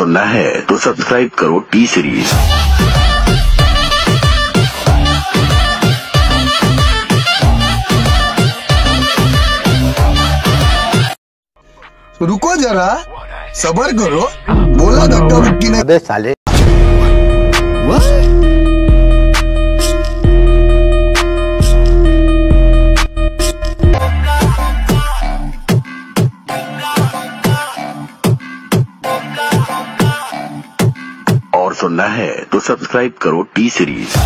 सुनना है तो सब्सक्राइब करो T-Series। रुको जरा, सबर करो, बोला डॉक्टर विक्की ने। अबे साले और सुनना है तो सब्सक्राइब करो T-Series।